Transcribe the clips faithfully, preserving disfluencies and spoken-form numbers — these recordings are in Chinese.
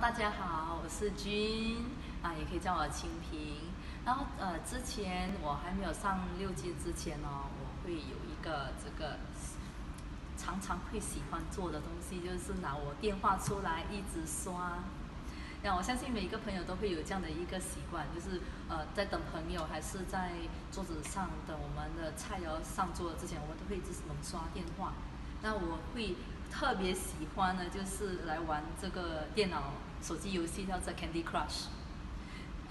大家好，我是君啊，也可以叫我清平。然后呃，之前我还没有上六级之前呢、哦，我会有一个这个常常会喜欢做的东西，就是拿我电话出来一直刷。那我相信每一个朋友都会有这样的一个习惯，就是呃，在等朋友还是在桌子上等我们的菜肴上桌之前，我们都会一直猛刷电话。那我会特别喜欢呢，就是来玩这个电脑手机游戏叫做 Candy Crush，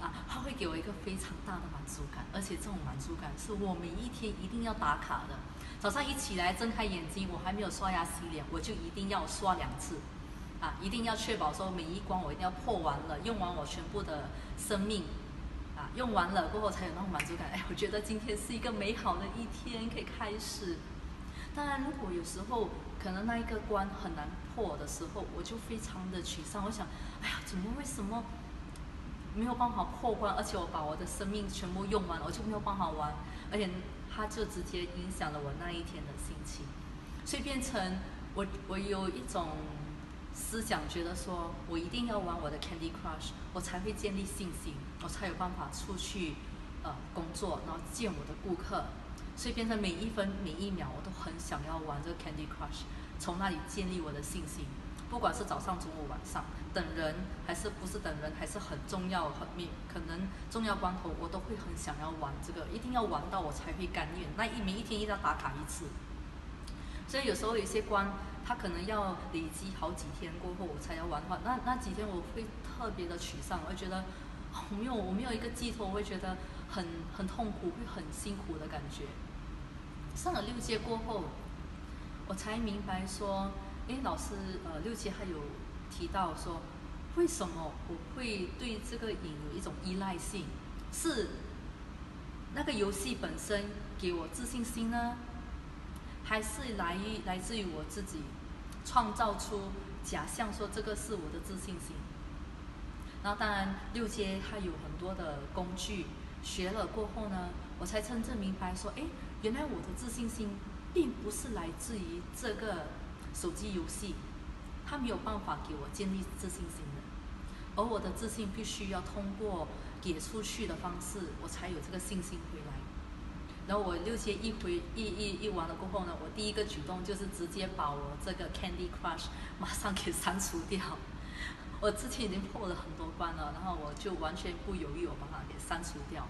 啊，它会给我一个非常大的满足感，而且这种满足感是我每一天一定要打卡的。早上一起来睁开眼睛，我还没有刷牙洗脸，我就一定要刷两次，啊，一定要确保说每一关我一定要破完了，用完我全部的生命，啊，用完了过后才有那种满足感。哎，我觉得今天是一个美好的一天，可以开始。当然，如果有时候可能那一个关很难破的时候，我就非常的沮丧。我想，哎呀，怎么为什么没有办法破关？而且我把我的生命全部用完了，我就没有办法玩，而且它就直接影响了我那一天的心情，所以变成我我有一种思想，觉得说我一定要玩我的 Candy Crush， 我才会建立信心，我才有办法出去呃工作，然后见我的顾客。所以变成每一分每一秒我都很想要玩这个 Candy Crush， 从那里建立我的信心。不管是早上、中午、晚上，等人还是不是等人，还是很重要，很可能重要关头，我都会很想要玩这个，一定要玩到我才会甘愿。那一每一天一定要打卡一次。所以有时候有些关，它可能要累积好几天过后我才要玩的话，那那几天我会特别的沮丧，我会觉得我没有我没有一个寄托，我会觉得很很痛苦，会很辛苦的感觉。上了六阶过后，我才明白说，哎，老师，呃，六阶还有提到说，为什么我会对这个瘾有一种依赖性？是那个游戏本身给我自信心呢，还是来于来自于我自己创造出假象说这个是我的自信心？然后当然，六阶它有很多的工具，学了过后呢，我才真正明白说，哎。原来我的自信心并不是来自于这个手机游戏，它没有办法给我建立自信心的，而我的自信必须要通过给出去的方式，我才有这个信心回来。然后我六阶一回一一一完了过后呢，我第一个举动就是直接把我这个 Candy Crush 马上给删除掉。我之前已经破了很多关了，然后我就完全不犹豫，我把它给删除掉，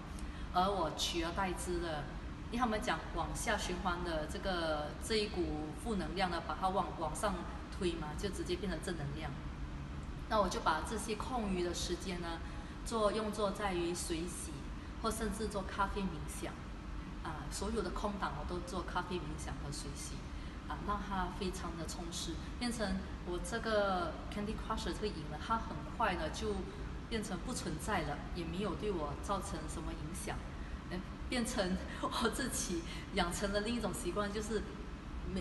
而我取而代之的。因为他们讲往下循环的这个这一股负能量呢，把它往往上推嘛，就直接变成正能量。那我就把这些空余的时间呢，做用作在于水洗，或甚至做咖啡冥想，啊，所有的空档我都做咖啡冥想和水洗，啊，让它非常的充实，变成我这个 Candy Crush 这个瘾呢，它很快呢就变成不存在了，也没有对我造成什么影响。变成我自己养成了另一种习惯，就是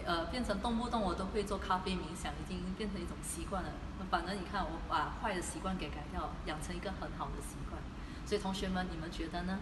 呃变成动不动我都会做咖啡冥想，已经变成一种习惯了。反正你看，我把坏的习惯给改掉，养成一个很好的习惯。所以同学们，你们觉得呢？